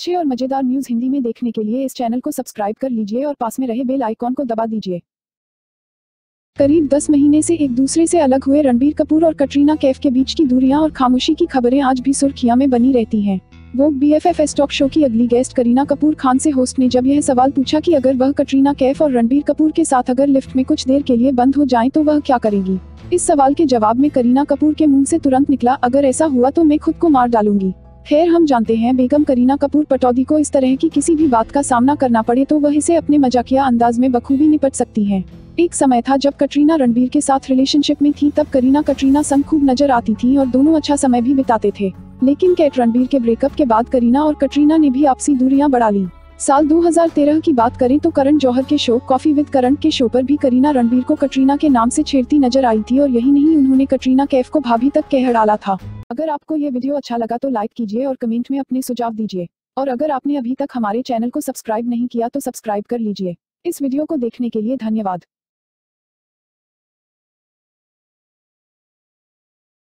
अच्छे और मजेदार न्यूज हिंदी में देखने के लिए इस चैनल को सब्सक्राइब कर लीजिए और पास में रहे बेल आइकॉन को दबा दीजिए। करीब 10 महीने से एक दूसरे से अलग हुए रणबीर कपूर और कटरीना कैफ के बीच की दूरियां और खामोशी की खबरें आज भी सुर्खियां में बनी रहती हैं। वोग BFF टॉक शो की अगली गेस्ट करीना कपूर खान से होस्ट ने जब यह सवाल पूछा कि अगर वह कटरीना कैफ और रणबीर कपूर के साथ अगर लिफ्ट में कुछ देर के लिए बंद हो जाएं तो वह क्या करेंगी। इस सवाल के जवाब में करीना कपूर के मुंह से तुरंत निकला, अगर ऐसा हुआ तो मैं खुद को मार डालूंगी। खैर, हम जानते हैं बेगम करीना कपूर पटौदी को इस तरह की किसी भी बात का सामना करना पड़े तो वह इसे अपने मजाकिया अंदाज में बखूबी निपट सकती हैं। एक समय था जब कटरीना रणबीर के साथ रिलेशनशिप में थी, तब कटरीना संग खूब नजर आती थी और दोनों अच्छा समय भी बिताते थे। लेकिन रणबीर के ब्रेकअप के बाद करीना और कटरीना ने भी आपसी दूरियां बढ़ा ली। साल 2013 की बात करें तो करण जौहर के शो कॉफी विद करण के शो पर भी करीना रणबीर को कटरीना के नाम से छेड़ती नजर आई थी और यही नहीं, उन्होंने कटरीना कैफ को भाभी तक कह डाला था। अगर आपको ये वीडियो अच्छा लगा तो लाइक कीजिए और कमेंट में अपने सुझाव दीजिए और अगर आपने अभी तक हमारे चैनल को सब्सक्राइब नहीं किया तो सब्सक्राइब कर लीजिए। इस वीडियो को देखने के लिए धन्यवाद।